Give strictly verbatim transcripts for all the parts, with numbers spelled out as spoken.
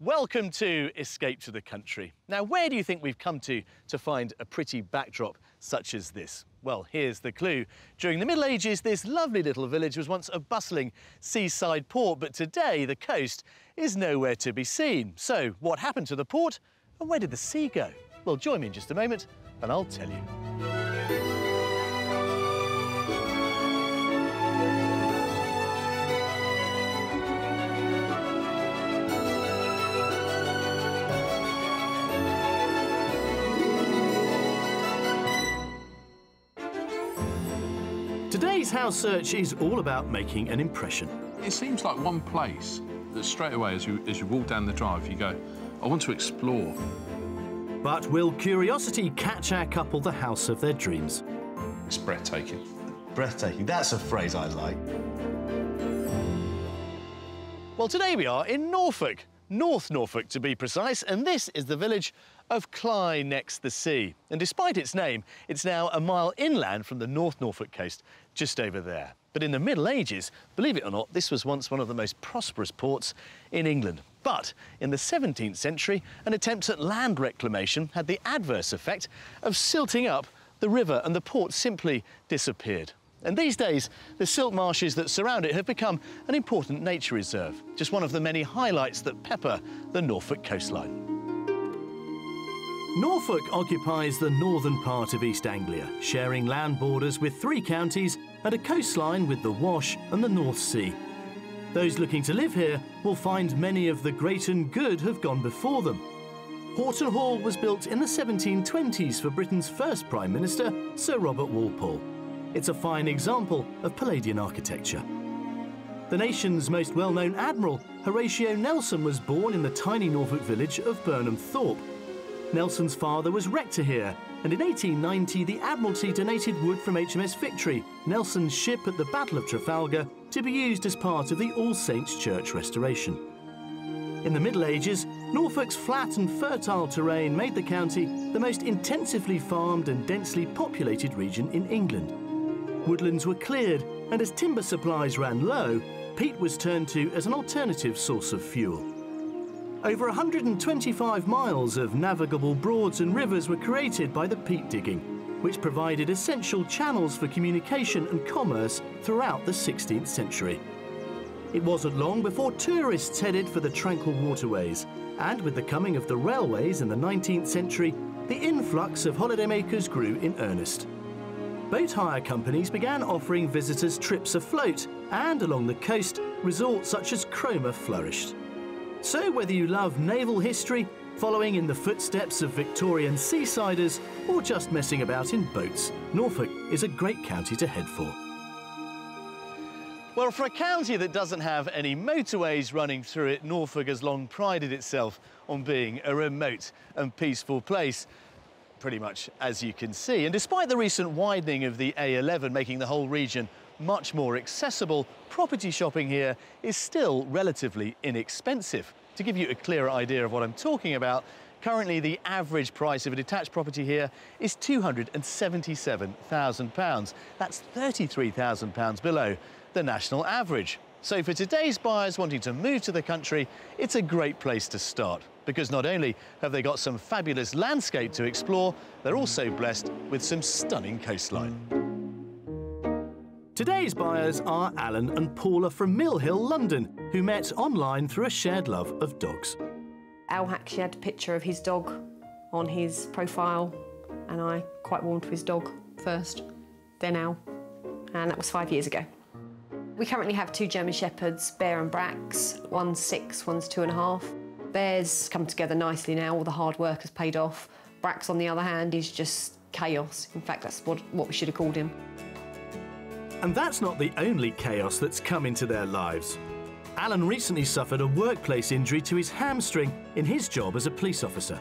Welcome to Escape to the Country. Now, where do you think we've come to to find a pretty backdrop such as this? Well, here's the clue. During the Middle Ages, this lovely little village was once a bustling seaside port, but today the coast is nowhere to be seen. So, what happened to the port and where did the sea go? Well, join me in just a moment and I'll tell you. Today's house search is all about making an impression. It seems like one place that straight away, as you, as you walk down the drive, you go, I want to explore. But will curiosity catch our couple the house of their dreams? It's breathtaking. Breathtaking, that's a phrase I like. Well, today we are in Norfolk, North Norfolk to be precise, and this is the village of Cley next the Sea. And despite its name, it's now a mile inland from the North Norfolk coast, just over there. But in the Middle Ages, believe it or not, this was once one of the most prosperous ports in England. But in the seventeenth century, an attempt at land reclamation had the adverse effect of silting up the river, and the port simply disappeared. And these days, the silt marshes that surround it have become an important nature reserve, just one of the many highlights that pepper the Norfolk coastline. Norfolk occupies the northern part of East Anglia, sharing land borders with three counties and a coastline with the Wash and the North Sea. Those looking to live here will find many of the great and good have gone before them. Houghton Hall was built in the seventeen twenties for Britain's first Prime Minister, Sir Robert Walpole. It's a fine example of Palladian architecture. The nation's most well-known admiral, Horatio Nelson, was born in the tiny Norfolk village of Burnham Thorpe. Nelson's father was rector here, and in eighteen ninety the Admiralty donated wood from H M S Victory, Nelson's ship at the Battle of Trafalgar, to be used as part of the All Saints Church restoration. In the Middle Ages, Norfolk's flat and fertile terrain made the county the most intensively farmed and densely populated region in England. Woodlands were cleared, and as timber supplies ran low, peat was turned to as an alternative source of fuel. Over one hundred twenty-five miles of navigable broads and rivers were created by the peat digging, which provided essential channels for communication and commerce throughout the sixteenth century. It wasn't long before tourists headed for the tranquil waterways, and with the coming of the railways in the nineteenth century, the influx of holidaymakers grew in earnest. Boat hire companies began offering visitors trips afloat, and along the coast, resorts such as Cromer flourished. So whether you love naval history, following in the footsteps of Victorian seasiders, or just messing about in boats, Norfolk is a great county to head for. Well, for a county that doesn't have any motorways running through it, Norfolk has long prided itself on being a remote and peaceful place, pretty much as you can see. And despite the recent widening of the A eleven making the whole region much more accessible, property shopping here is still relatively inexpensive. To give you a clearer idea of what I'm talking about, currently the average price of a detached property here is two hundred and seventy-seven thousand pounds. That's thirty-three thousand pounds below the national average. So for today's buyers wanting to move to the country, it's a great place to start, because not only have they got some fabulous landscape to explore, they're also blessed with some stunning coastline. Today's buyers are Alan and Paula from Mill Hill, London, who met online through a shared love of dogs. Al actually had a picture of his dog on his profile, and I quite warmed to his dog first, then Al, and that was five years ago. We currently have two German Shepherds, Bear and Brax. One's six, one's two and a half. Bear's come together nicely now, all the hard work has paid off. Brax, on the other hand, is just chaos. In fact, that's what, what we should have called him. And that's not the only chaos that's come into their lives. Alan recently suffered a workplace injury to his hamstring in his job as a police officer.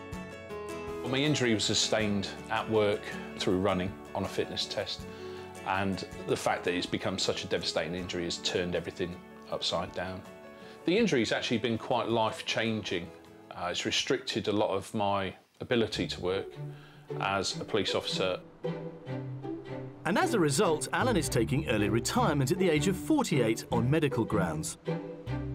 Well, my injury was sustained at work through running on a fitness test, and the fact that it's become such a devastating injury has turned everything upside down. The injury's actually been quite life-changing. Uh, it's restricted a lot of my ability to work as a police officer. And as a result, Alan is taking early retirement at the age of forty-eight on medical grounds.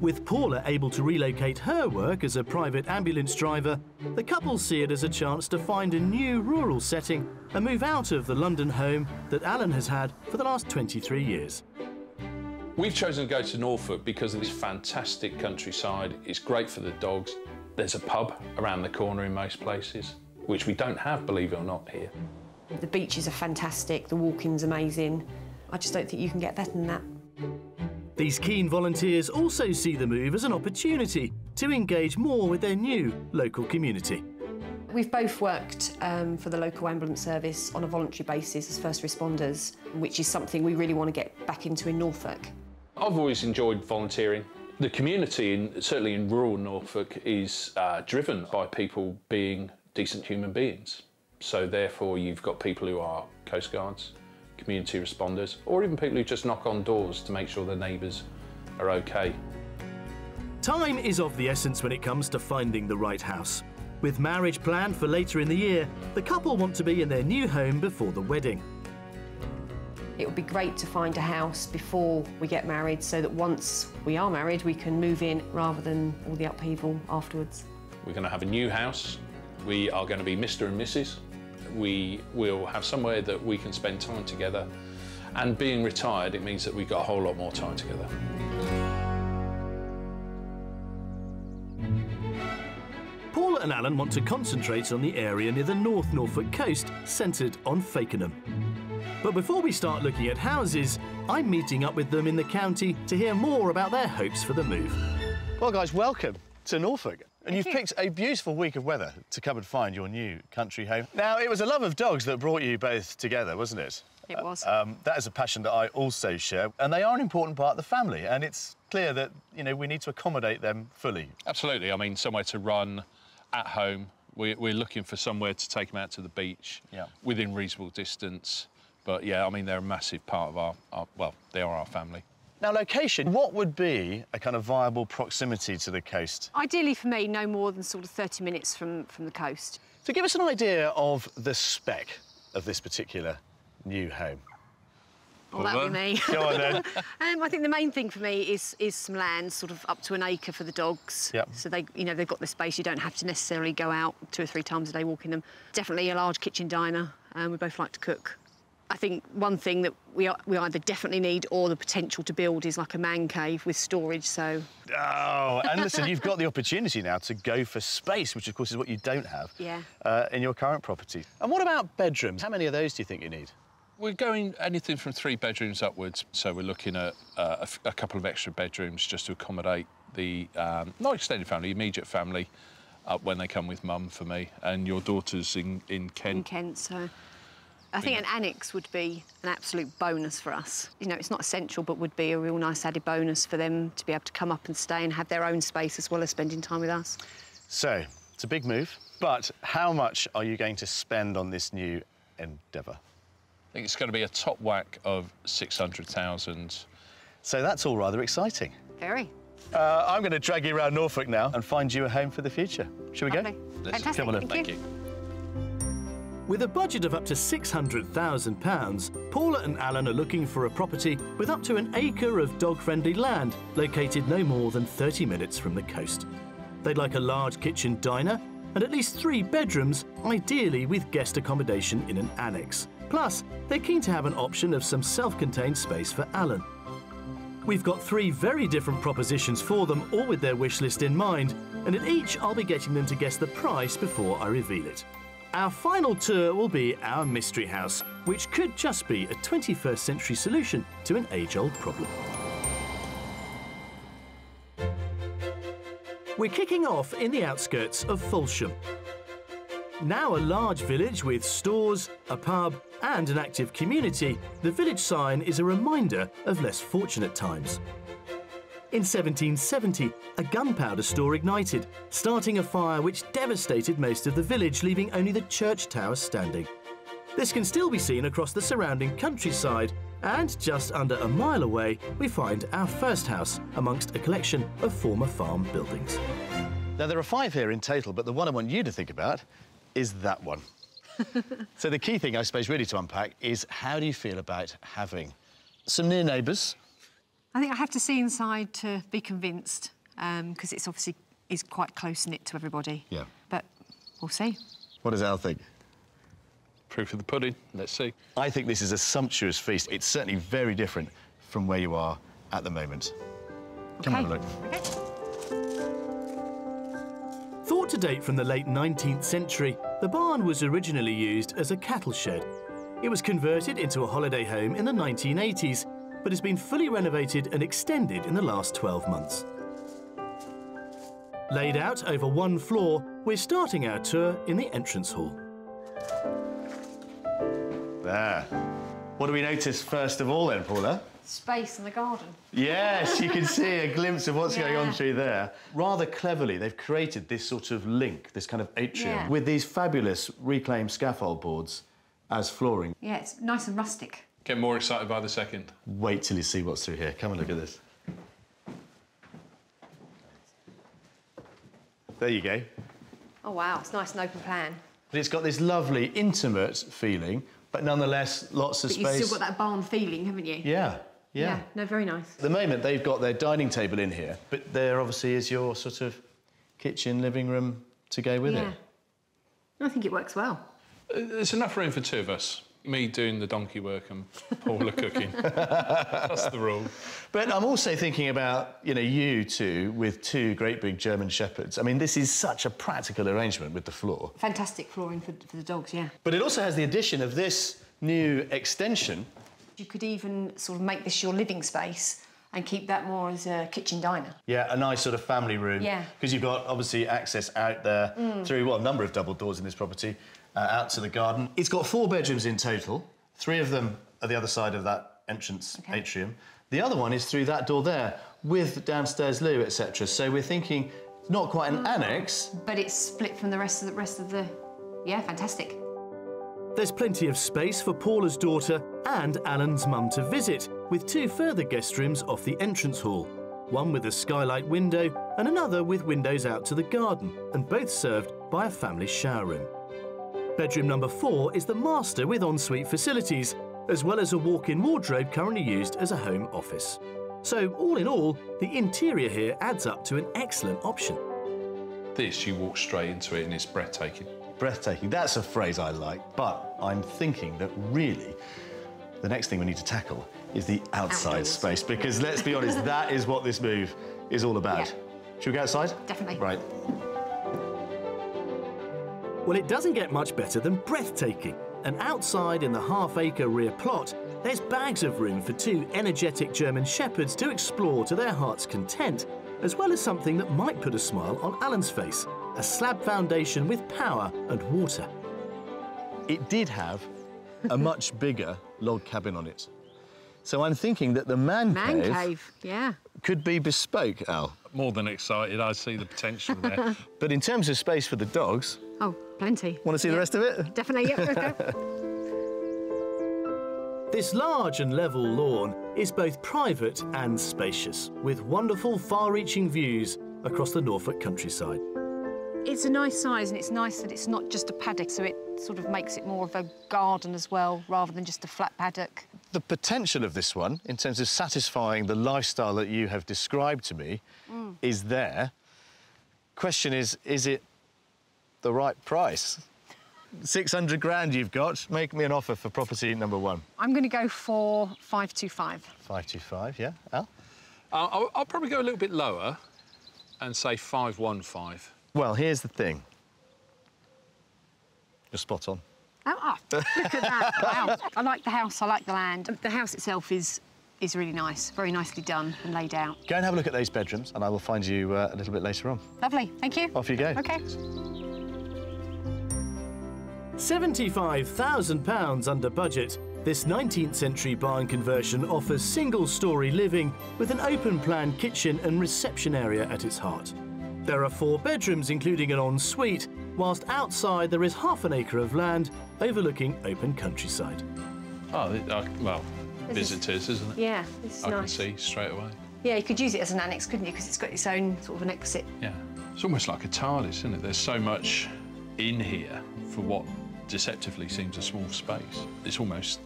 With Paula able to relocate her work as a private ambulance driver, the couple see it as a chance to find a new rural setting and move out of the London home that Alan has had for the last twenty-three years. We've chosen to go to Norfolk because of its fantastic countryside. It's great for the dogs. There's a pub around the corner in most places, which we don't have, believe it or not, here. The beaches are fantastic, the walking's amazing. I just don't think you can get better than that. These keen volunteers also see the move as an opportunity to engage more with their new local community. We've both worked um, for the local ambulance service on a voluntary basis as first responders, which is something we really want to get back into in Norfolk. I've always enjoyed volunteering. The community, in, certainly in rural Norfolk, is uh, driven by people being decent human beings. So therefore you've got people who are Coast Guards, community responders, or even people who just knock on doors to make sure their neighbours are okay. Time is of the essence when it comes to finding the right house. With marriage planned for later in the year, the couple want to be in their new home before the wedding. It would be great to find a house before we get married so that once we are married, we can move in rather than all the upheaval afterwards. We're going to have a new house. We are going to be Mister and Missus We will have somewhere that we can spend time together, and being retired, it means that we've got a whole lot more time together. Paula and Alan want to concentrate on the area near the North Norfolk coast, centred on Fakenham. But before we start looking at houses, I'm meeting up with them in the county to hear more about their hopes for the move. Well, guys, welcome to Norfolk. And you've picked a beautiful week of weather to come and find your new country home. Now, it was a love of dogs that brought you both together, wasn't it? It was. Uh, um, that is a passion that I also share, and they are an important part of the family, and it's clear that, you know, we need to accommodate them fully. Absolutely. I mean, somewhere to run at home. We're, we're looking for somewhere to take them out to the beach, yeah, within reasonable distance. But, yeah, I mean, they're a massive part of our, our... well, they are our family. Now, location, what would be a kind of viable proximity to the coast? Ideally, for me, no more than sort of thirty minutes from, from the coast. So give us an idea of the spec of this particular new home. Well, that would be me. Go on, then. um, I think the main thing for me is, is some land, sort of up to an acre for the dogs. Yep. So, they, you know, they've got the space. You don't have to necessarily go out two or three times a day walking them. Definitely a large kitchen diner. Um, we both like to cook. I think one thing that we, we either definitely need or the potential to build is like a man cave with storage, so... Oh, and listen, you've got the opportunity now to go for space, which, of course, is what you don't have, yeah, uh, in your current property. And what about bedrooms? How many of those do you think you need? We're going anything from three bedrooms upwards, so we're looking at uh, a, a couple of extra bedrooms just to accommodate the, um, not extended family, immediate family, uh, when they come with mum, for me, and your daughter's in, in Kent. In Kent, so... I think an annex would be an absolute bonus for us. You know, it's not essential, but would be a real nice added bonus for them to be able to come up and stay and have their own space as well as spending time with us. So, it's a big move, but how much are you going to spend on this new endeavour? I think it's going to be a top whack of six hundred thousand pounds. So that's all rather exciting. Very. Uh, I'm going to drag you around Norfolk now and find you a home for the future. Shall we Lovely. Go? Let's Fantastic. Come on in. Thank you. Thank you. With a budget of up to six hundred thousand pounds, Paula and Alan are looking for a property with up to an acre of dog-friendly land, located no more than thirty minutes from the coast. They'd like a large kitchen diner and at least three bedrooms, ideally with guest accommodation in an annex. Plus, they're keen to have an option of some self-contained space for Alan. We've got three very different propositions for them, all with their wish list in mind, and at each I'll be getting them to guess the price before I reveal it. Our final tour will be our mystery house, which could just be a twenty-first century solution to an age-old problem. We're kicking off in the outskirts of Folsham. Now a large village with stores, a pub and an active community, the village sign is a reminder of less fortunate times. In seventeen seventy, a gunpowder store ignited, starting a fire which devastated most of the village, leaving only the church tower standing. This can still be seen across the surrounding countryside, and just under a mile away, we find our first house amongst a collection of former farm buildings. Now, there are five here in total, but the one I want you to think about is that one. So the key thing, I suppose, really to unpack is how do you feel about having some near neighbours, I think I have to see inside to be convinced, because um, it's obviously is quite close-knit to everybody. Yeah. But we'll see. What does Al think? Proof of the pudding. Let's see. I think this is a sumptuous feast. It's certainly very different from where you are at the moment. Okay. Come on, have a look. Okay. Thought to date from the late nineteenth century, the barn was originally used as a cattle shed. It was converted into a holiday home in the nineteen eighties, but has been fully renovated and extended in the last twelve months. Laid out over one floor, we're starting our tour in the entrance hall. There. What do we notice first of all then, Paula? Space in the garden. Yes, you can see a glimpse of what's yeah. going on through there. Rather cleverly, they've created this sort of link, this kind of atrium, yeah. with these fabulous reclaimed scaffold boards as flooring. Yeah, it's nice and rustic. Get more excited by the second. Wait till you see what's through here. Come and look at this. There you go. Oh, wow, it's nice and open plan. But it's got this lovely, intimate feeling, but nonetheless, lots of but space. You've still got that barn feeling, haven't you? Yeah, yeah. Yeah, no, very nice. At the moment, they've got their dining table in here, but there obviously is your sort of kitchen, living room to go with yeah. it. I think it works well. There's enough room for two of us. Me doing the donkey work and Paula cooking. That's the rule. But I'm also thinking about, you know, you two with two great big German shepherds. I mean, this is such a practical arrangement with the floor. Fantastic flooring for, for the dogs, yeah. But it also has the addition of this new extension. You could even sort of make this your living space and keep that more as a kitchen diner. Yeah, a nice sort of family room. Yeah. Because you've got, obviously, access out there mm. through, well, a number of double doors in this property. Uh, out to the garden. It's got four bedrooms in total. Three of them are the other side of that entrance okay. atrium. The other one is through that door there, with downstairs loo, et cetera. So we're thinking not quite an mm. annex, but it's split from the rest of the rest of the. Yeah, fantastic. There's plenty of space for Paula's daughter and Alan's mum to visit, with two further guest rooms off the entrance hall. One with a skylight window and another with windows out to the garden, and both served by a family shower room. Bedroom number four is the master with ensuite facilities, as well as a walk-in wardrobe currently used as a home office. So, all in all, the interior here adds up to an excellent option. This, you walk straight into it and it's breathtaking. Breathtaking, that's a phrase I like, but I'm thinking that really the next thing we need to tackle is the outside Outdoors. space, because let's be honest, that is what this move is all about. Yeah. Shall we go outside? Definitely. Right. Well, it doesn't get much better than breathtaking. And outside in the half-acre rear plot, there's bags of room for two energetic German shepherds to explore to their heart's content, as well as something that might put a smile on Alan's face, a slab foundation with power and water. It did have a much bigger log cabin on it. So I'm thinking that the man, man cave, cave yeah. could be bespoke, Al. More than excited, I see the potential there. But in terms of space for the dogs... Oh. Plenty. Want to see yep. the rest of it? Definitely, yep, let's go. This large and level lawn is both private and spacious, with wonderful far-reaching views across the Norfolk countryside. It's a nice size, and it's nice that it's not just a paddock, so it sort of makes it more of a garden as well, rather than just a flat paddock. The potential of this one, in terms of satisfying the lifestyle that you have described to me, mm. is there. Question is, is it the right price? six hundred grand you've got. Make me an offer for property number one. I'm going to go for five two five. five two five, yeah. Al? Uh, I'll, I'll probably go a little bit lower and say five one five. Well, here's the thing. You're spot on. Oh, oh look at that. Wow. I like the house, I like the land. The house itself is, is really nice, very nicely done and laid out. Go and have a look at those bedrooms and I will find you uh, a little bit later on. Lovely, thank you. Off you go. OK. seventy-five thousand pounds under budget, this nineteenth century barn conversion offers single-storey living with an open-plan kitchen and reception area at its heart. There are four bedrooms, including an ensuite, whilst outside there is half an acre of land overlooking open countryside. Oh, uh, well, visitors, isn't it? Yeah, this is nice. I can see straight away. Yeah, you could use it as an annex, couldn't you? Because it's got its own sort of an exit. Yeah, it's almost like a TARDIS, isn't it? There's so much in here for what deceptively seems a small space. It's almost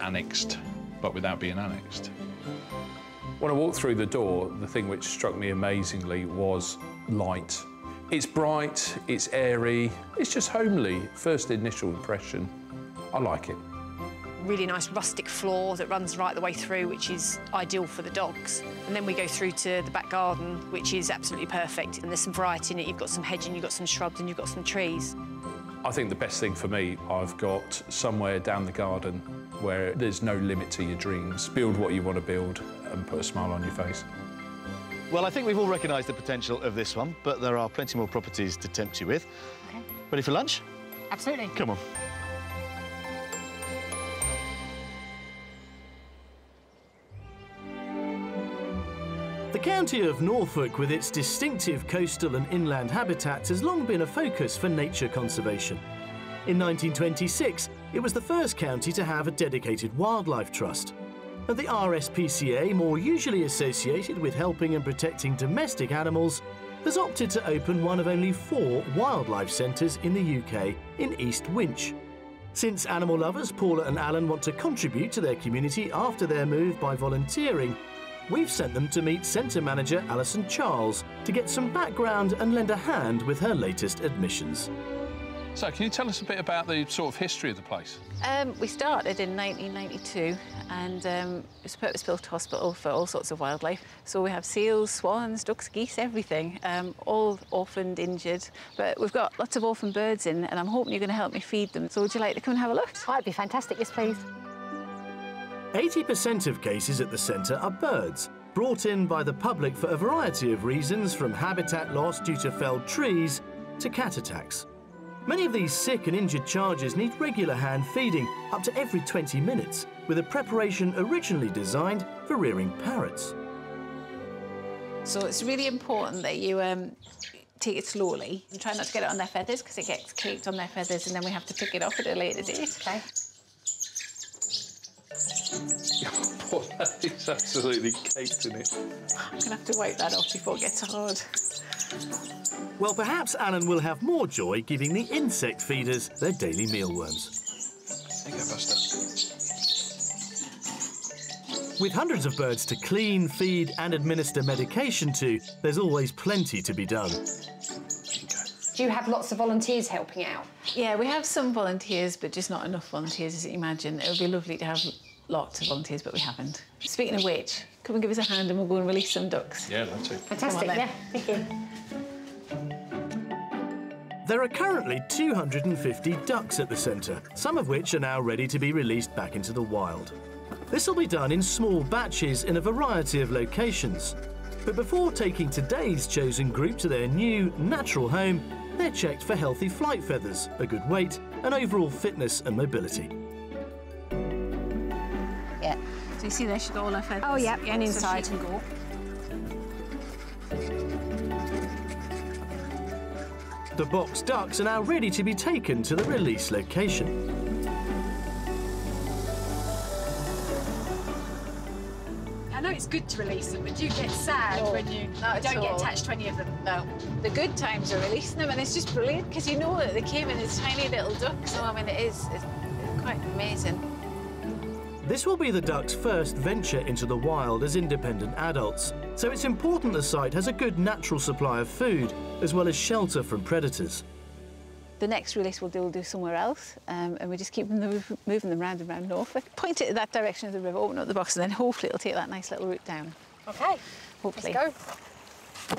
annexed, but without being annexed. When I walked through the door, the thing which struck me amazingly was light. It's bright, it's airy, it's just homely. First initial impression, I like it. Really nice rustic floor that runs right the way through, which is ideal for the dogs. And then we go through to the back garden, which is absolutely perfect. And there's some variety in it. You've got some hedging, you've got some shrubs, and you've got some trees. I think the best thing for me, I've got somewhere down the garden where there's no limit to your dreams. Build what you want to build and put a smile on your face. Well, I think we've all recognised the potential of this one, but there are plenty more properties to tempt you with. Okay. Ready for lunch? Absolutely. Come on. The county of Norfolk, with its distinctive coastal and inland habitats, has long been a focus for nature conservation. In nineteen twenty-six, it was the first county to have a dedicated wildlife trust. And the R S P C A, more usually associated with helping and protecting domestic animals, has opted to open one of only four wildlife centres in the U K in East Winch. Since animal lovers Paula and Alan want to contribute to their community after their move by volunteering, we've sent them to meet centre manager Alison Charles to get some background and lend a hand with her latest admissions. So, can you tell us a bit about the sort of history of the place? Um, we started in nineteen ninety-two and um, it was a purpose-built hospital for all sorts of wildlife. So we have seals, swans, ducks, geese, everything, um, all orphaned, injured. But we've got lots of orphan birds in and I'm hoping you're going to help me feed them. So would you like to come and have a look? Oh, that'd be fantastic, yes, please. eighty percent of cases at the centre are birds, brought in by the public for a variety of reasons, from habitat loss due to felled trees to cat attacks. Many of these sick and injured charges need regular hand feeding, up to every twenty minutes, with a preparation originally designed for rearing parrots. So it's really important that you um, take it slowly and try not to get it on their feathers, because it gets caked on their feathers and then we have to pick it off at a later date. OK. It's absolutely caked in it. I'm going to have to wipe that off before it gets hard. Well, perhaps Alan will have more joy giving the insect feeders their daily mealworms. There you go, Buster. With hundreds of birds to clean, feed and administer medication to, there's always plenty to be done. Do you have lots of volunteers helping out? Yeah, we have some volunteers, but just not enough volunteers, as you imagine. It would be lovely to have lots of volunteers, but we haven't. Speaking of which, come and give us a hand and we'll go and release some ducks. Yeah, that's it. Fantastic, yeah. Thank you. There are currently two hundred and fifty ducks at the centre, some of which are now ready to be released back into the wild. This will be done in small batches in a variety of locations. But before taking today's chosen group to their new, natural home, they're checked for healthy flight feathers, a good weight, and overall fitness and mobility. Yeah. So you see there, she's got all her feathers. Oh, yeah, yeah, and inside. So she can go. The box ducks are now ready to be taken to the release location. I know it's good to release them, but do you get sad no, when you don't get attached to any of them? No. The good times are releasing them, and it's just brilliant, because you know that they came in as tiny little ducks. So, I mean, it is it's quite amazing. This will be the ducks' first venture into the wild as independent adults, so it's important the site has a good natural supply of food, as well as shelter from predators. The next release we'll do, we'll do somewhere else, um, and we just keep them move, moving them round and round Norfolk. Point it in that direction of the river, open up the box, and then hopefully it'll take that nice little route down. OK. Hopefully. Let's go.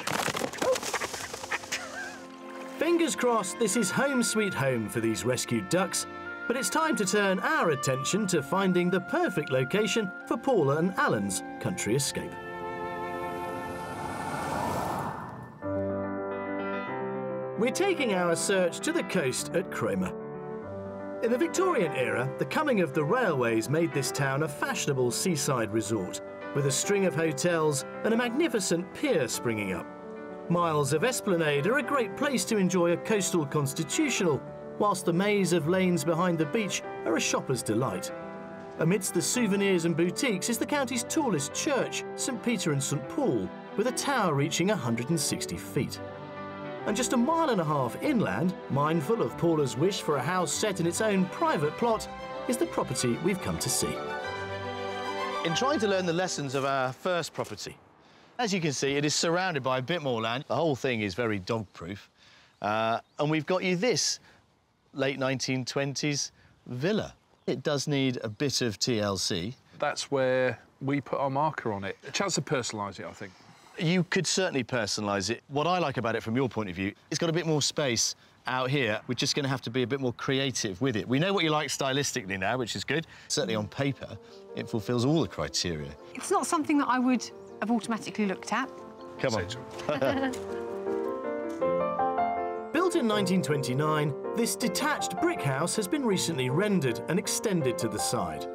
Fingers crossed this is home sweet home for these rescued ducks, but it's time to turn our attention to finding the perfect location for Paula and Alan's country escape. We're taking our search to the coast at Cromer. In the Victorian era, the coming of the railways made this town a fashionable seaside resort, with a string of hotels and a magnificent pier springing up. Miles of esplanade are a great place to enjoy a coastal constitutional, whilst the maze of lanes behind the beach are a shopper's delight. Amidst the souvenirs and boutiques is the county's tallest church, St Peter and St Paul, with a tower reaching one hundred and sixty feet. And just a mile and a half inland, mindful of Paula's wish for a house set in its own private plot, is the property we've come to see. In trying to learn the lessons of our first property, as you can see, it is surrounded by a bit more land. The whole thing is very dog-proof. Uh, and we've got you this late nineteen twenties villa. It does need a bit of T L C. That's where we put our marker on it. A chance to personalise it, I think. You could certainly personalise it. What I like about it from your point of view, it's got a bit more space out here. We're just going to have to be a bit more creative with it. We know what you like stylistically now, which is good. Certainly on paper, it fulfills all the criteria. It's not something that I would have automatically looked at. Come on. Built in nineteen twenty-nine, this detached brick house has been recently rendered and extended to the side.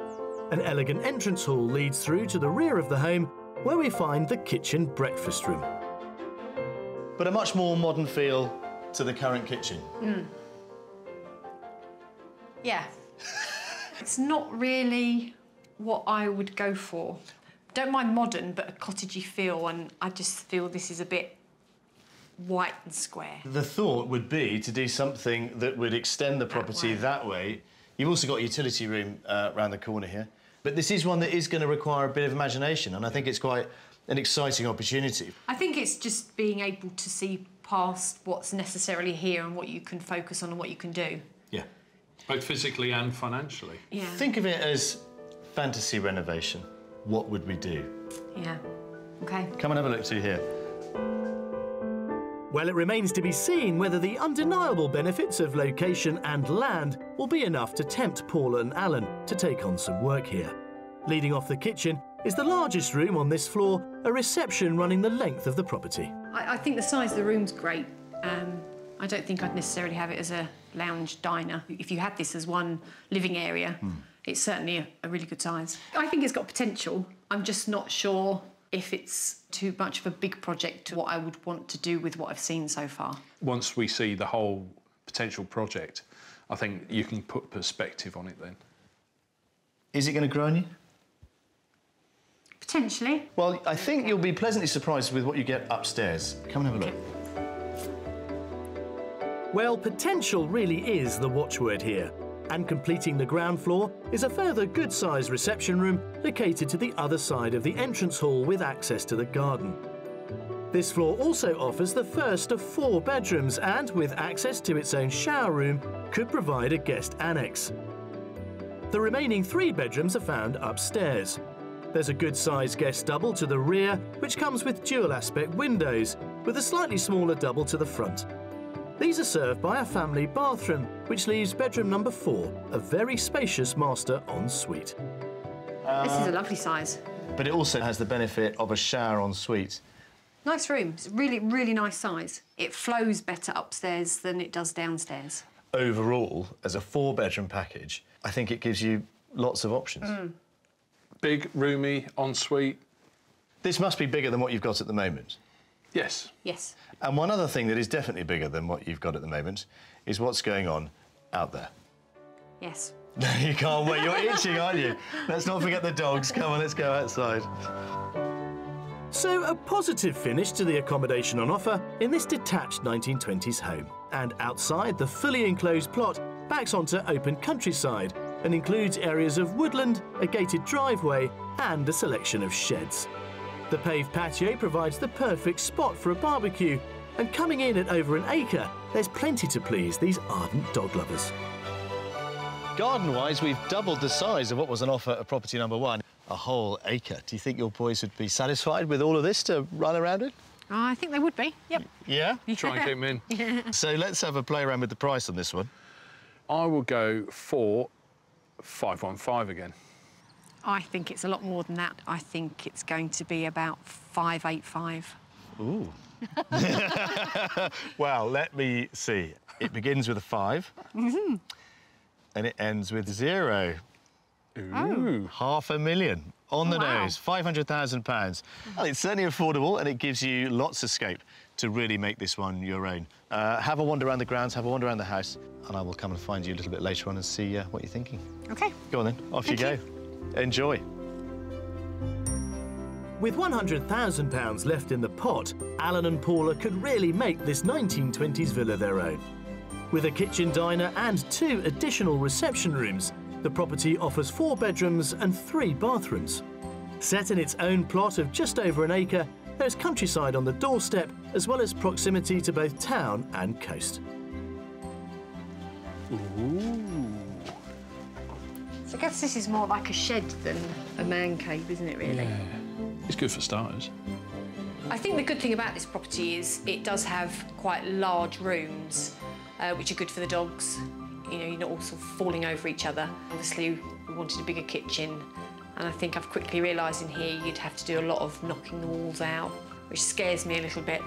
An elegant entrance hall leads through to the rear of the home, where we find the kitchen breakfast room. But a much more modern feel to the current kitchen. Mm. Yeah. It's not really what I would go for. Don't mind modern, but a cottagey feel, and I just feel this is a bit white and square. The thought would be to do something that would extend the property that way. That way. You've also got a utility room uh, around the corner here. But this is one that is going to require a bit of imagination, and I think it's quite an exciting opportunity. I think it's just being able to see past what's necessarily here and what you can focus on and what you can do. Yeah. Both physically and financially. Yeah. Think of it as fantasy renovation. What would we do? Yeah. OK. Come and have a look through here. Well, it remains to be seen whether the undeniable benefits of location and land will be enough to tempt Paul and Alan to take on some work here. Leading off the kitchen is the largest room on this floor, a reception running the length of the property. I, I think the size of the room's great. Um, I don't think I'd necessarily have it as a lounge diner. If you had this as one living area, mm. it's certainly a, a really good size. I think it's got potential. I'm just not sure if it's too much of a big project to what I would want to do with what I've seen so far. Once we see the whole potential project, I think you can put perspective on it then. Is it going to grow on you? Potentially. Well, I think you'll be pleasantly surprised with what you get upstairs. Come and have a look. Well, potential really is the watchword here. And completing the ground floor is a further good-sized reception room located to the other side of the entrance hall with access to the garden. This floor also offers the first of four bedrooms and, with access to its own shower room, could provide a guest annex. The remaining three bedrooms are found upstairs. There's a good-sized guest double to the rear, which comes with dual-aspect windows, with a slightly smaller double to the front. These are served by a family bathroom, which leaves bedroom number four, a very spacious master ensuite. Uh, this is a lovely size. But it also has the benefit of a shower ensuite. Nice room. It's really, really nice size. It flows better upstairs than it does downstairs. Overall, as a four-bedroom package, I think it gives you lots of options. Mm. Big, roomy, ensuite. This must be bigger than what you've got at the moment. Yes. Yes. And one other thing that is definitely bigger than what you've got at the moment is what's going on out there. Yes. You can't wait. You're itching, aren't you? Let's not forget the dogs. Come on, let's go outside. So a positive finish to the accommodation on offer in this detached nineteen twenties home. And outside, the fully enclosed plot backs onto open countryside and includes areas of woodland, a gated driveway and a selection of sheds. The paved patio provides the perfect spot for a barbecue, and coming in at over an acre, there's plenty to please these ardent dog lovers. Garden-wise, we've doubled the size of what was on offer at property number one, a whole acre. Do you think your boys would be satisfied with all of this to run around it? Uh, I think they would be, yep. Yeah? Try and keep them in. Yeah. So let's have a play around with the price on this one. I will go for five one five again. I think it's a lot more than that. I think it's going to be about five eight five. Ooh. Well, let me see. It begins with a five. Mm-hmm. And it ends with zero. Ooh. Oh. Half a million. On the wow. nose. five hundred thousand pounds. Well, it's certainly affordable and it gives you lots of scope to really make this one your own. Uh, have a wander around the grounds, have a wander around the house, and I will come and find you a little bit later on and see uh, what you're thinking. OK. Go on then. Off Thank you go. You. Enjoy. With one hundred thousand pounds left in the pot, Alan and Paula could really make this nineteen twenties villa their own. With a kitchen diner and two additional reception rooms, the property offers four bedrooms and three bathrooms. Set in its own plot of just over an acre, there's countryside on the doorstep, as well as proximity to both town and coast. Ooh. So I guess this is more like a shed than a man cave, isn't it, really? Yeah. It's good for starters. I think the good thing about this property is it does have quite large rooms, uh, which are good for the dogs. You know, you're not all sort of falling over each other. Obviously, we wanted a bigger kitchen, and I think I've quickly realised in here you'd have to do a lot of knocking the walls out, which scares me a little bit.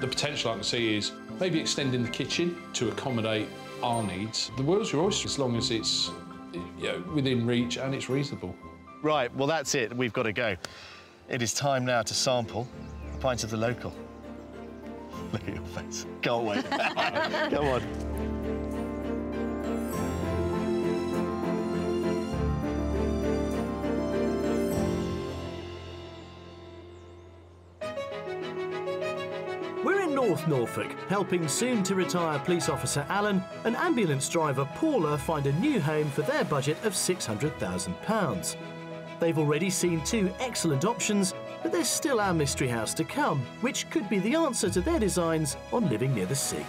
The potential I can see is maybe extending the kitchen to accommodate our needs. The world's your oyster as long as it's, you know, within reach and it's reasonable. Right, well, that's it. We've got to go. It is time now to sample a pint of the local. Look at your face. Can't wait. Come on. North Norfolk, helping soon-to-retire police officer Alan and ambulance driver Paula find a new home for their budget of six hundred thousand pounds. They've already seen two excellent options, but there's still our mystery house to come, which could be the answer to their designs on living near the sea.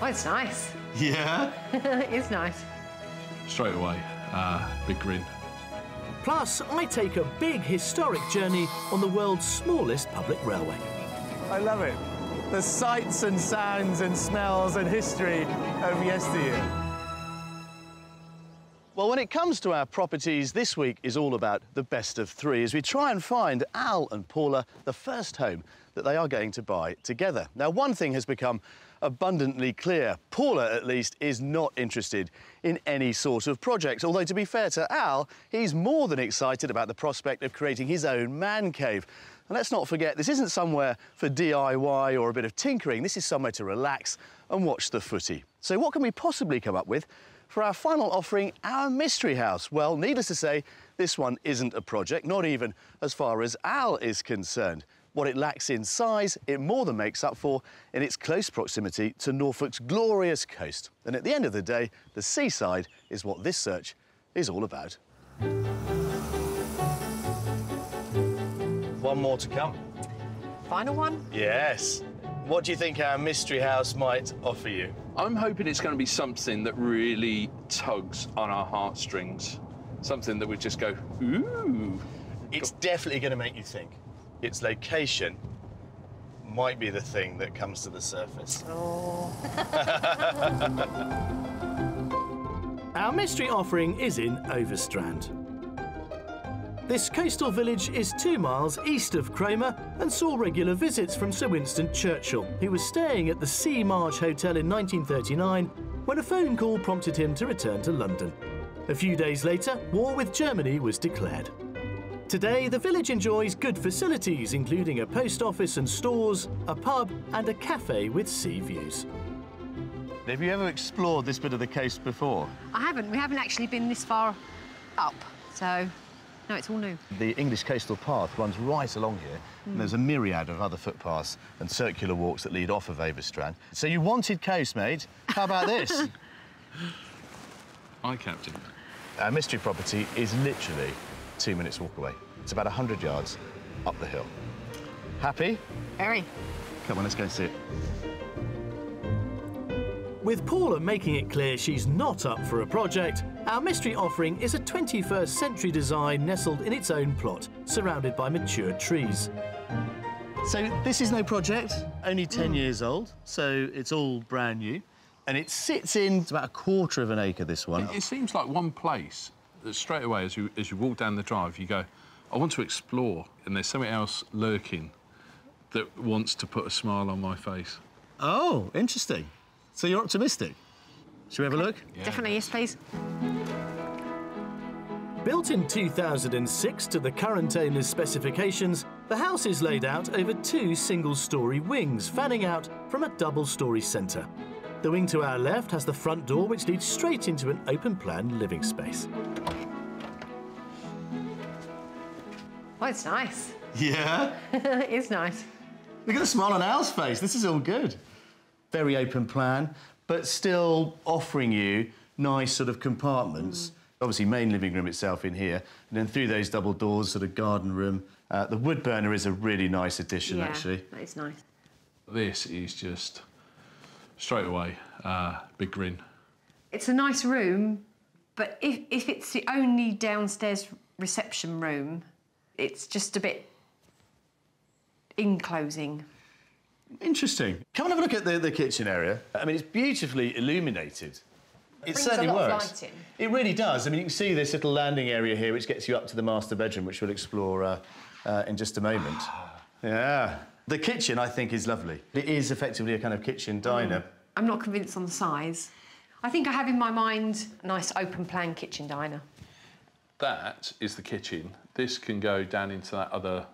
Oh, it's nice. Yeah? It's nice. Straight away, uh, big grin. Plus, I take a big historic journey on the world's smallest public railway. I love it. The sights and sounds and smells and history of yesteryear. Well, when it comes to our properties, this week is all about the best of three, as we try and find Al and Paula the first home that they are going to buy together. Now, one thing has become abundantly clear. Paula, at least, is not interested in any sort of project, although, to be fair to Al, he's more than excited about the prospect of creating his own man cave. And let's not forget, this isn't somewhere for D I Y or a bit of tinkering. This is somewhere to relax and watch the footy. So what can we possibly come up with for our final offering, our mystery house? Well, needless to say, this one isn't a project, not even as far as Al is concerned. What it lacks in size, it more than makes up for in its close proximity to Norfolk's glorious coast. And at the end of the day, the seaside is what this search is all about. One more to come. Final one? Yes. What do you think our mystery house might offer you? I'm hoping it's going to be something that really tugs on our heartstrings. Something that would just go, ooh. It's definitely going to make you think. Its location might be the thing that comes to the surface. Oh. Our mystery offering is in Overstrand. This coastal village is two miles east of Cromer and saw regular visits from Sir Winston Churchill, who was staying at the Sea Marge Hotel in nineteen thirty-nine when a phone call prompted him to return to London. A few days later, war with Germany was declared. Today, the village enjoys good facilities, including a post office and stores, a pub and a cafe with sea views. Have you ever explored this bit of the coast before? I haven't. We haven't actually been this far up, so... No, it's all new. The English Coastal Path runs right along here, mm. and there's a myriad of other footpaths and circular walks that lead off of Overstrand. So you wanted coast, mate. How about this? Aye, Captain. Our mystery property is literally two minutes walk away. It's about a hundred yards up the hill. Happy? Very. Come on, let's go and see it. With Paula making it clear she's not up for a project, our mystery offering is a twenty-first century design nestled in its own plot, surrounded by mature trees. So this is no project, only ten years old, so it's all brand new. And it sits in about a quarter of an acre, this one. It, it seems like one place that straight away, as you, as you walk down the drive, you go, I want to explore, and there's something else lurking that wants to put a smile on my face. Oh, interesting. So you're optimistic? Shall we have a look? Yeah, definitely, yes, please. Built in two thousand six to the current owner's specifications, the house is laid out over two single-storey wings, fanning out from a double-storey centre. The wing to our left has the front door, which leads straight into an open-plan living space. Oh, it's nice. Yeah? It is nice. Look at the smile on Al's face. This is all good. Very open plan, but still offering you nice sort of compartments mm. Obviously, main living room itself in here, and then through those double doors, sort of garden room. Uh, the wood burner is a really nice addition, yeah, actually. That is nice. This is just straight away uh, big grin. It's a nice room, but if if it's the only downstairs reception room, it's just a bit enclosing. Interesting. Come and have a look at the, the kitchen area. I mean, it's beautifully illuminated. It certainly works. It really does. I mean, you can see this little landing area here, which gets you up to the master bedroom, which we'll explore uh, uh, in just a moment. Yeah. The kitchen, I think, is lovely. It is effectively a kind of kitchen diner. Mm. I'm not convinced on the size. I think I have in my mind a nice open-plan kitchen diner. That is the kitchen. This can go down into that other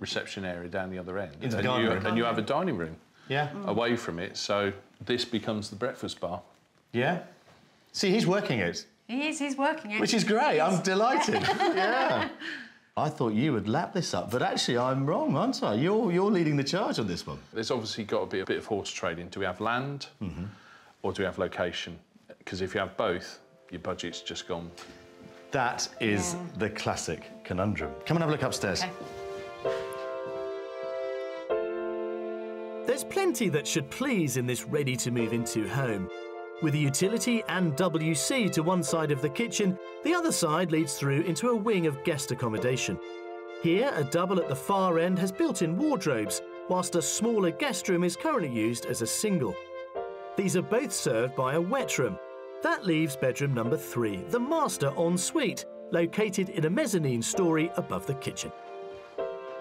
reception area down the other end. In the dining room. And you have a dining room. Yeah. Mm. Away from it, so this becomes the breakfast bar. Yeah. See, he's working it. He is, he's working it. Which is great, I'm delighted. Yeah. I thought you would lap this up, but actually I'm wrong, aren't I? You're, you're leading the charge on this one. There's obviously got to be a bit of horse trading. Do we have land mm-hmm. or do we have location? Because if you have both, your budget's just gone. That is yeah. the classic conundrum. Come and have a look upstairs. Okay. There's plenty that should please in this ready-to-move-into home. With a utility and W C to one side of the kitchen, the other side leads through into a wing of guest accommodation. Here, a double at the far end has built-in wardrobes, whilst a smaller guest room is currently used as a single. These are both served by a wet room. That leaves bedroom number three, the master ensuite, located in a mezzanine storey above the kitchen.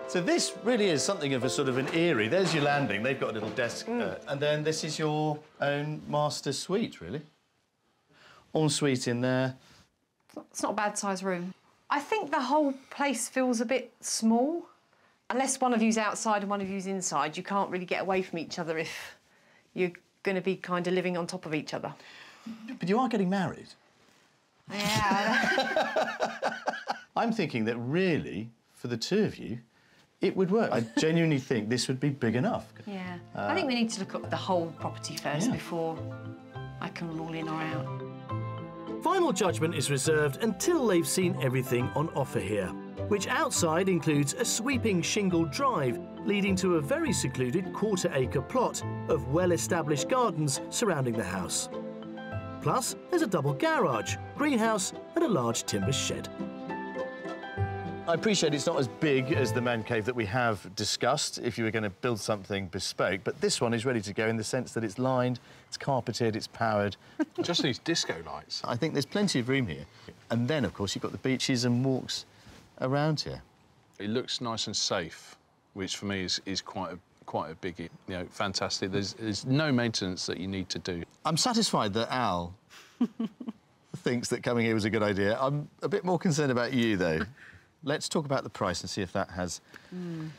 So this really is something of a sort of an eerie. There's your landing, they've got a little desk, mm. uh, and then this is your own master suite, really. Ensuite in there. It's not a bad size room. I think the whole place feels a bit small. Unless one of you's outside and one of you's inside, you can't really get away from each other if you're going to be kind of living on top of each other. But you are getting married. Yeah. I'm thinking that really, for the two of you, it would work. I genuinely think this would be big enough. Yeah. Uh, I think we need to look at the whole property first yeah. before I can rule in or out. Final judgment is reserved until they've seen everything on offer here, which outside includes a sweeping shingle drive leading to a very secluded quarter-acre plot of well-established gardens surrounding the house. Plus, there's a double garage, greenhouse and a large timber shed. I appreciate it's not as big as the man cave that we have discussed if you were going to build something bespoke, but this one is ready to go in the sense that it's lined, it's carpeted, it's powered. Just these disco lights. I think there's plenty of room here. And then, of course, you've got the beaches and walks around here. It looks nice and safe, which for me is, is quite a, quite a biggie. You know, fantastic. There's, there's no maintenance that you need to do. I'm satisfied that Al thinks that coming here was a good idea. I'm a bit more concerned about you, though. Let's talk about the price and see if that has mm.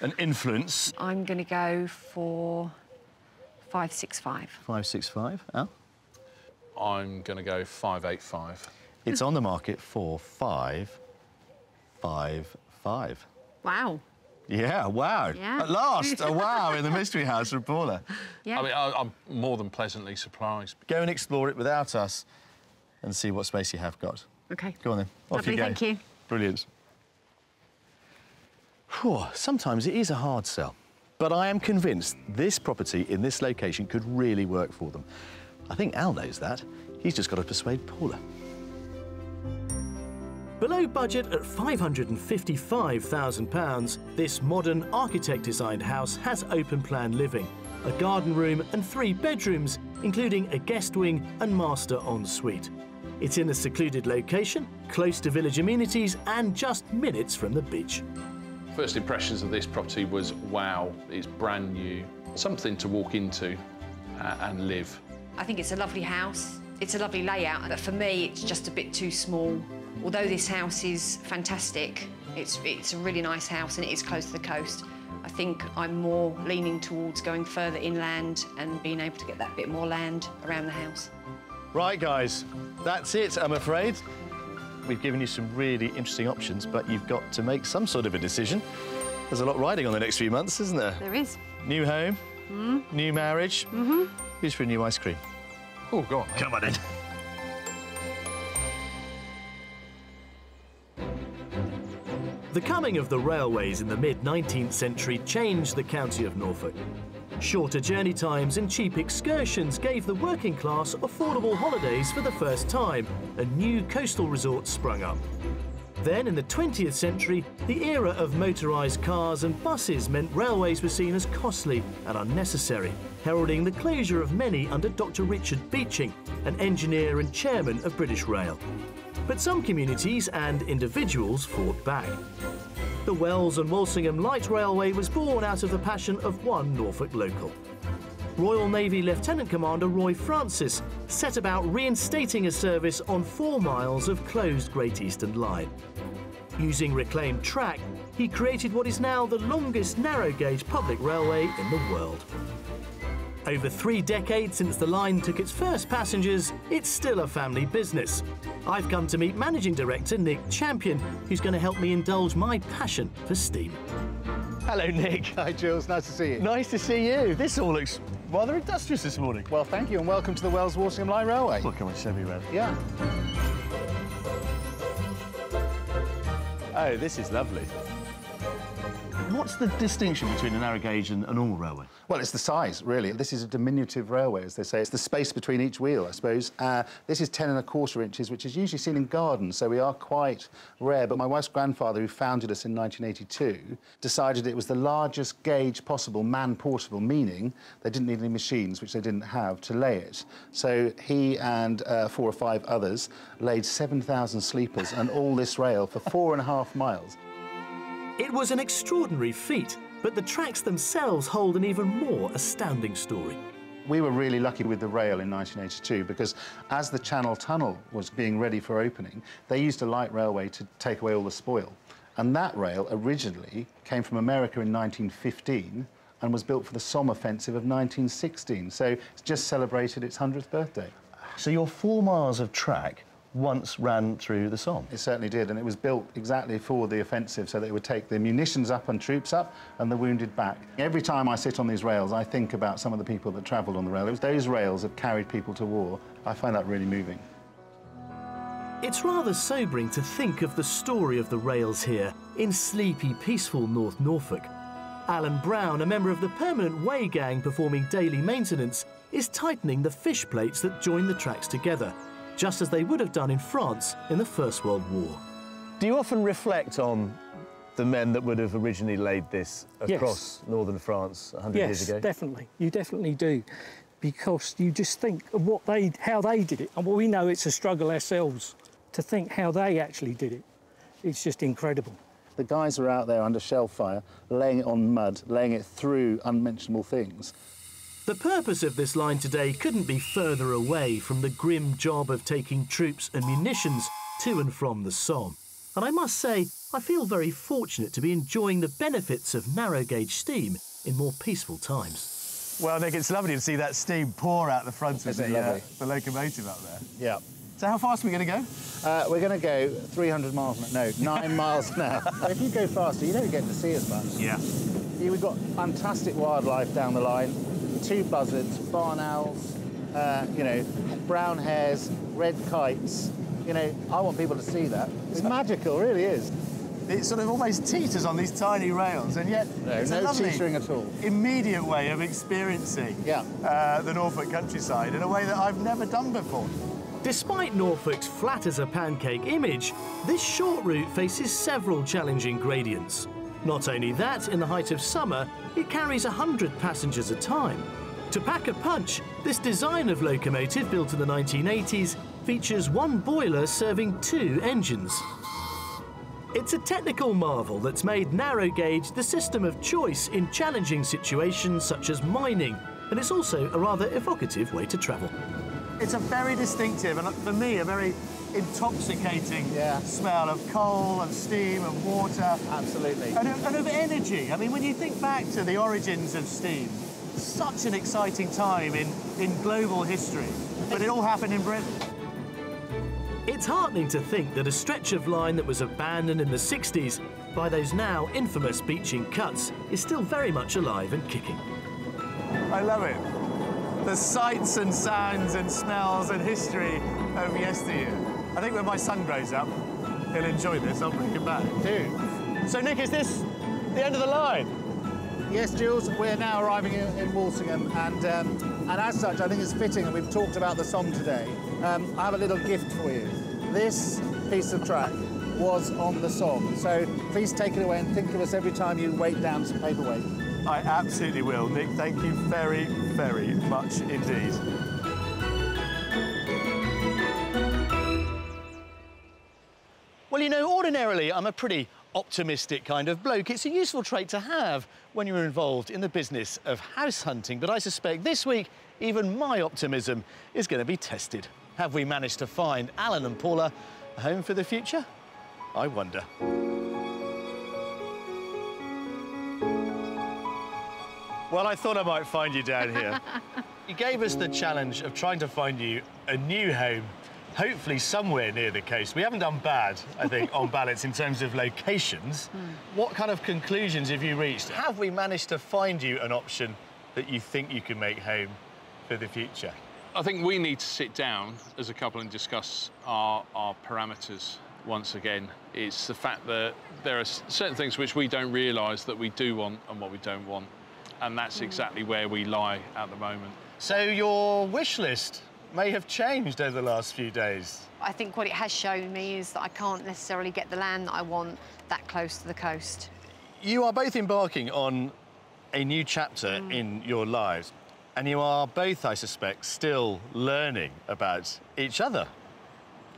an influence. I'm going to go for five six five. five six five, Al? I'm going to go five eight five. It's on the market for five five five. Wow. Yeah, wow. Yeah. At last, a wow in the Mystery House from Paula. Yeah. I mean, I, I'm more than pleasantly surprised. Go and explore it without us and see what space you have got. OK. Go on, then. Off Lovely, you go. Thank you. Brilliant. Whew, sometimes it is a hard sell, but I am convinced this property in this location could really work for them. I think Al knows that. He's just got to persuade Paula. Below budget at five hundred and fifty-five thousand pounds, this modern architect-designed house has open-plan living, a garden room and three bedrooms, including a guest wing and master ensuite. It's in a secluded location, close to village amenities and just minutes from the beach. First impressions of this property was, wow, it's brand new. Something to walk into and live. I think it's a lovely house. It's a lovely layout, but for me, it's just a bit too small. Although this house is fantastic, it's, it's a really nice house and it is close to the coast. I think I'm more leaning towards going further inland and being able to get that bit more land around the house. Right, guys, that's it, I'm afraid. We've given you some really interesting options, but you've got to make some sort of a decision. There's a lot riding on the next few months, isn't there? There is. New home, mm. new marriage. Mm-hmm. Who's for a new ice cream? Oh, go on. Come on in. The coming of the railways in the mid-nineteenth century changed the county of Norfolk. Shorter journey times and cheap excursions gave the working class affordable holidays for the first time, and new coastal resorts sprung up. Then, in the twentieth century, the era of motorised cars and buses meant railways were seen as costly and unnecessary, heralding the closure of many under Doctor Richard Beeching, an engineer and chairman of British Rail. But some communities and individuals fought back. The Wells and Walsingham Light Railway was born out of the passion of one Norfolk local. Royal Navy Lieutenant Commander Roy Francis set about reinstating a service on four miles of closed Great Eastern Line. Using reclaimed track, he created what is now the longest narrow-gauge public railway in the world. Over three decades since the line took its first passengers, it's still a family business. I've come to meet Managing Director Nick Champion, who's going to help me indulge my passion for steam. Hello, Nick. Hi, Jules. Nice to see you. Nice to see you. This all looks rather industrious this morning. Well, thank you, and welcome to the Wells Walsingham Light Railway. Look how much everywhere. Yeah. Oh, this is lovely. What's the distinction between a narrow gauge and a normal railway? Well, it's the size, really. This is a diminutive railway, as they say. It's the space between each wheel, I suppose. Uh, this is ten and a quarter inches, which is usually seen in gardens, so we are quite rare. But my wife's grandfather, who founded us in nineteen eighty-two, decided it was the largest gauge possible, man-portable, meaning they didn't need any machines, which they didn't have, to lay it. So he and uh, four or five others laid seven thousand sleepers and all this rail for four and a half miles. It was an extraordinary feat, but the tracks themselves hold an even more astounding story. We were really lucky with the rail in nineteen eighty-two because as the Channel Tunnel was being ready for opening, they used a light railway to take away all the spoil. And that rail originally came from America in nineteen fifteen and was built for the Somme Offensive of nineteen sixteen. So it's just celebrated its hundredth birthday. So your four miles of track once ran through the Somme. It certainly did, and it was built exactly for the offensive so that it would take the munitions up and troops up and the wounded back. Every time I sit on these rails, I think about some of the people that travelled on the rail. It was those rails that carried people to war. I find that really moving. It's rather sobering to think of the story of the rails here in sleepy, peaceful North Norfolk. Alan Brown, a member of the permanent way gang performing daily maintenance, is tightening the fish plates that join the tracks together, just as they would have done in France in the First World War. Do you often reflect on the men that would have originally laid this across yes. northern France a hundred yes, years ago? Yes, definitely. You definitely do, because you just think of what they, how they did it. And well, we know it's a struggle ourselves to think how they actually did it. It's just incredible. The guys were out there under shell fire, laying it on mud, laying it through unmentionable things. The purpose of this line today couldn't be further away from the grim job of taking troops and munitions to and from the Somme. And I must say, I feel very fortunate to be enjoying the benefits of narrow-gauge steam in more peaceful times. Well, Nick, it's lovely to see that steam pour out the front of the, uh, the locomotive up there. Yeah. So how fast are we going to go? Uh, we're going to go three hundred miles an hour. No, nine miles an hour. If you go faster, you don't get to see as much. Yeah. We've got fantastic wildlife down the line. Two buzzards, barn owls, uh, you know, brown hares, red kites. You know, I want people to see that. It's magical, really is. It sort of almost teeters on these tiny rails, and yet no, it's no a lovely, teetering at all. Immediate way of experiencing yeah. uh, the Norfolk countryside in a way that I've never done before. Despite Norfolk's flat as a pancake image, this short route faces several challenging gradients. Not only that, in the height of summer, it carries one hundred passengers a time. To pack a punch, this design of locomotive built in the nineteen eighties features one boiler serving two engines. It's a technical marvel that's made narrow gauge the system of choice in challenging situations such as mining, and it's also a rather evocative way to travel. It's a very distinctive and, for me, a very intoxicating yeah. smell of coal and steam and water. Absolutely. And of, and of energy. I mean, when you think back to the origins of steam, such an exciting time in, in global history. But it all happened in Britain. It's heartening to think that a stretch of line that was abandoned in the sixties by those now infamous Beeching cuts is still very much alive and kicking. I love it. The sights and sounds and smells and history of yesteryear. I think when my son grows up, he'll enjoy this. I'll bring him back. Dude. So, Nick, is this the end of the line? Yes, Jules, we're now arriving in, in Walsingham, and um, and as such, I think it's fitting, and we've talked about the Somme today. Um, I have a little gift for you. This piece of track was on the Somme, so please take it away and think of us every time you weigh down some paperweight. I absolutely will, Nick. Thank you very, very much indeed. Well, you know, ordinarily, I'm a pretty optimistic kind of bloke. It's a useful trait to have when you're involved in the business of house hunting, but I suspect this week, even my optimism is going to be tested. Have we managed to find Alan and Paula a home for the future? I wonder. Well, I thought I might find you down here. You gave us the challenge of trying to find you a new home, hopefully somewhere near the coast. We haven't done bad, I think, on balance in terms of locations. Mm. What kind of conclusions have you reached? Have we managed to find you an option that you think you can make home for the future? I think we need to sit down as a couple and discuss our, our parameters once again. It's the fact that there are certain things which we don't realise that we do want and what we don't want. And that's exactly where we lie at the moment. So your wish list may have changed over the last few days. I think what it has shown me is that I can't necessarily get the land that I want that close to the coast. You are both embarking on a new chapter mm. in your lives, and you are both, I suspect, still learning about each other.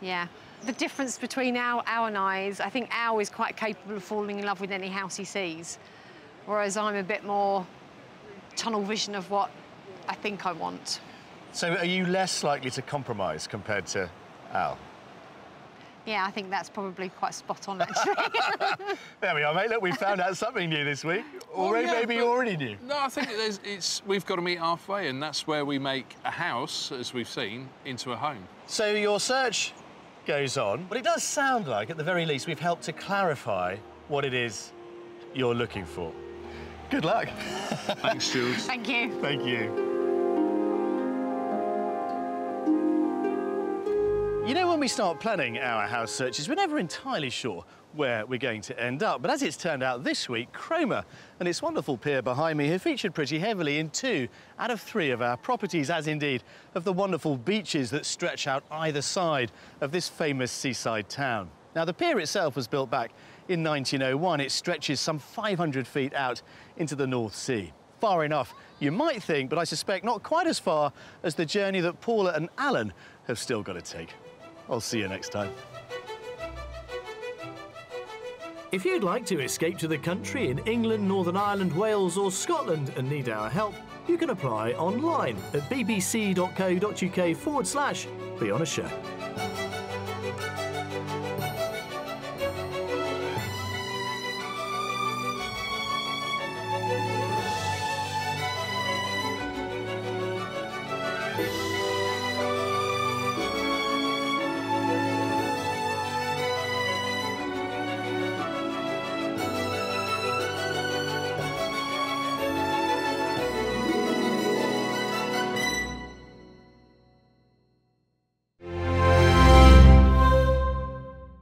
Yeah. The difference between Al, Al and I is I think Al is quite capable of falling in love with any house he sees, whereas I'm a bit more tunnel vision of what I think I want. So are you less likely to compromise compared to Al? Yeah, I think that's probably quite spot on, actually. There we are, mate. Look, we found out something new this week. Or well, yeah, maybe you already knew. No, I think there's, it's, we've got to meet halfway, and that's where we make a house, as we've seen, into a home. So your search goes on, but it does sound like, at the very least, we've helped to clarify what it is you're looking for. Good luck. Thanks, Jules. Thank you. Thank you. You know, when we start planning our house searches, we're never entirely sure where we're going to end up. But as it's turned out this week, Cromer and its wonderful pier behind me have featured pretty heavily in two out of three of our properties, as indeed of the wonderful beaches that stretch out either side of this famous seaside town. Now, the pier itself was built back in nineteen oh one. It stretches some five hundred feet out into the North Sea. Far enough, you might think, but I suspect not quite as far as the journey that Paula and Alan have still got to take. I'll see you next time. If you'd like to escape to the country in England, Northern Ireland, Wales or Scotland and need our help, you can apply online at bbc dot co dot uk forward slash be on a show.